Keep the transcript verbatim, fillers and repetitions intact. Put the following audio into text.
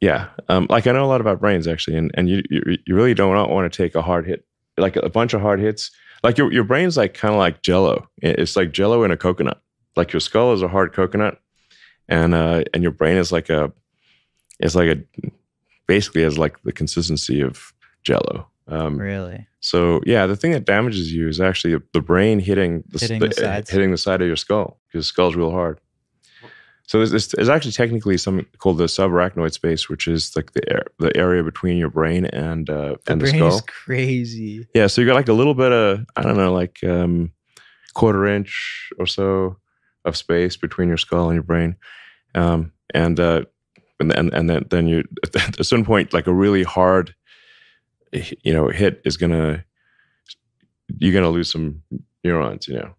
Yeah. Um, like I know a lot about brains actually, and, and you, you you really don't want to take a hard hit, like a bunch of hard hits. Like your, your brain's like kind of like Jello. It's like Jello in a coconut. Like your skull is a hard coconut, and uh, and your brain is like a, it's like a, basically has like the consistency of Jello. Um, really? So yeah, the thing that damages you is actually the brain hitting the, hitting the, the, hitting the side of your skull, because the skull's real hard. So there's, this, there's actually technically something called the subarachnoid space, which is like the air, the area between your brain and uh, and the skull. The brain is crazy. Yeah, so you got like a little bit of, I don't know, like um, quarter inch or so of space between your skull and your brain, um, and uh, and and, and then, then you at a certain point, like a really hard, you know, hit is gonna, you're gonna lose some neurons, you know,